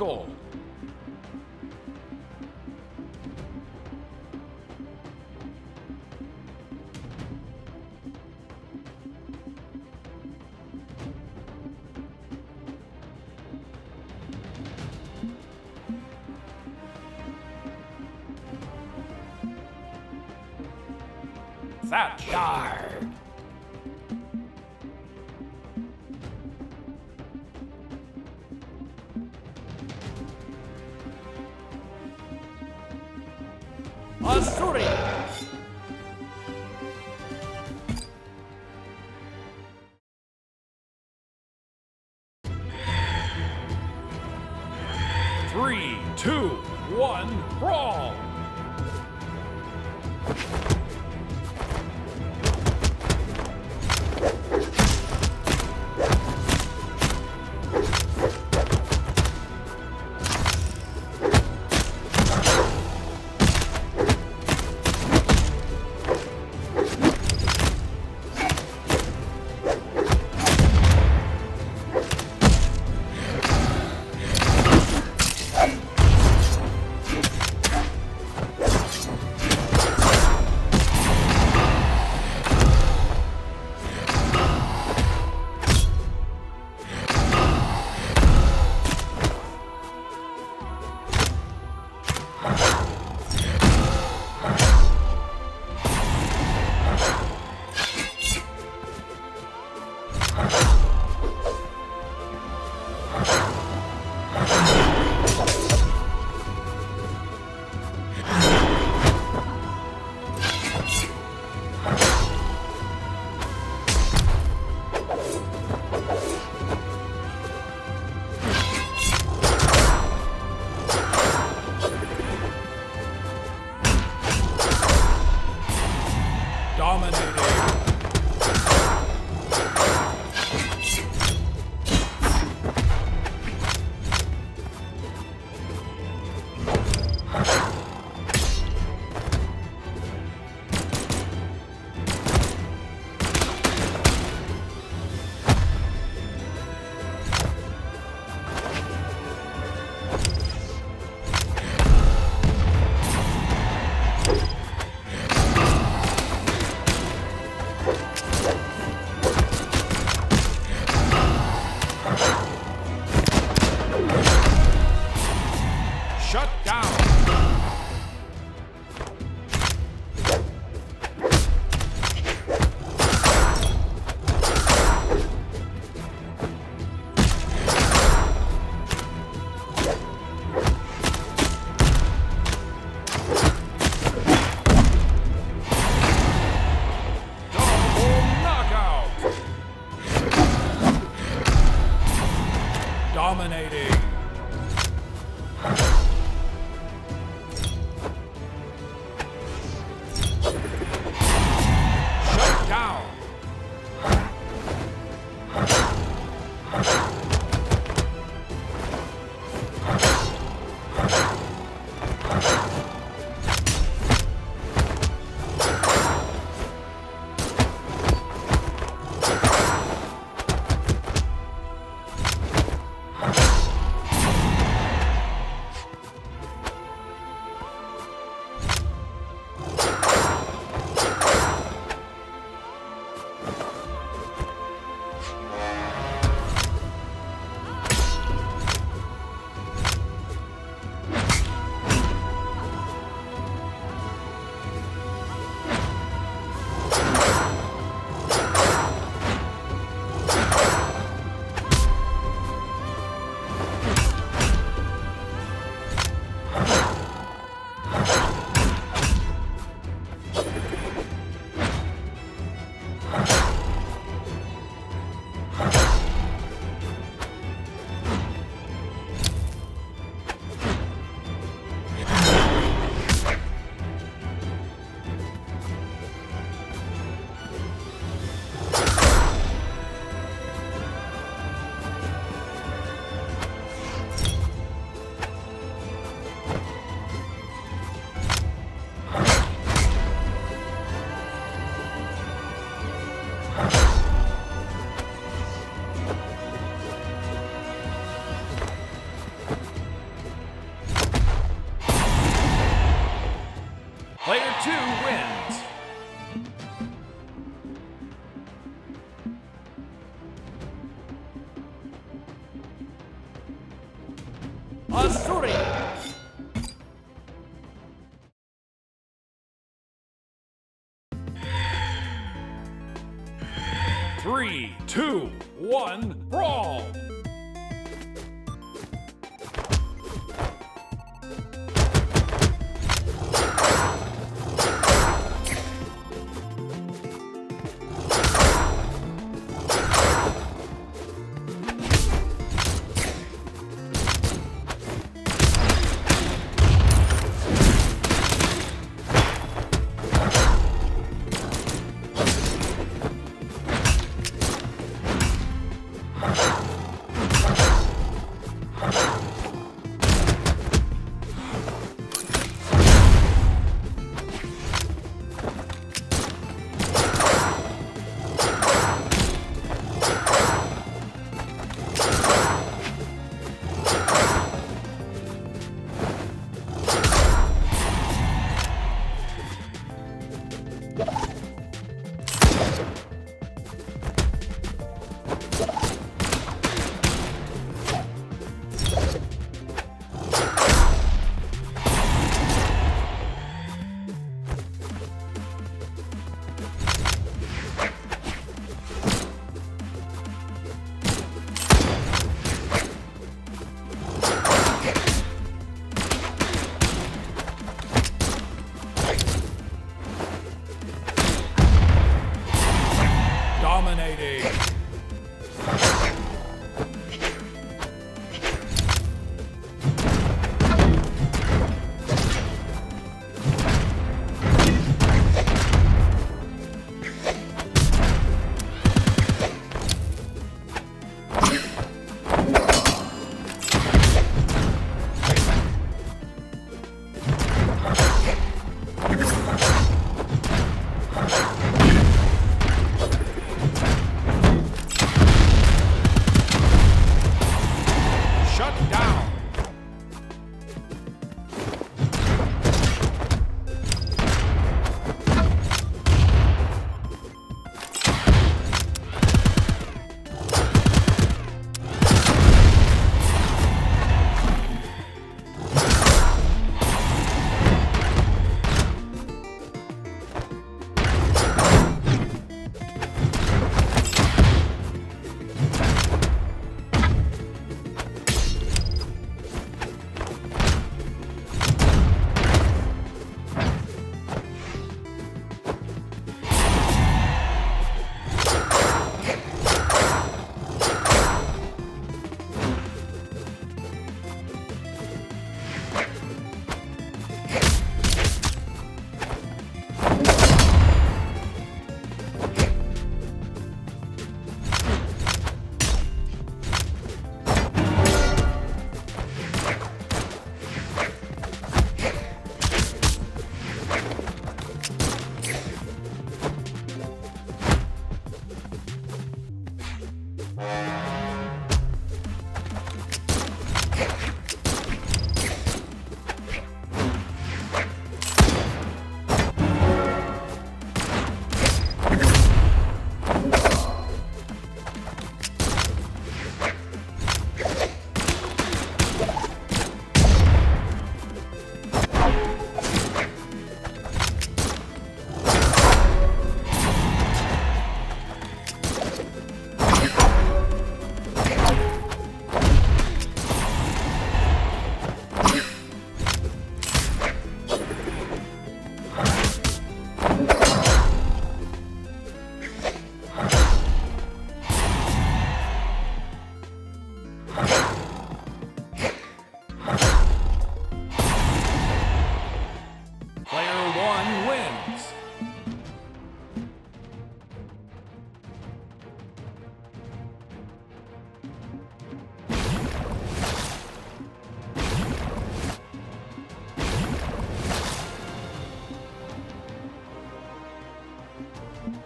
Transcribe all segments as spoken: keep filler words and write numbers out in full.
score. That guard. Asuri. Three, two, one, brawl. Player two wins. Asuri. Three, two, one, brawl!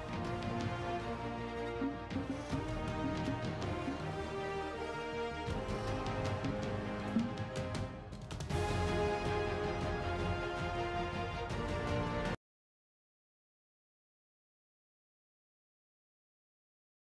You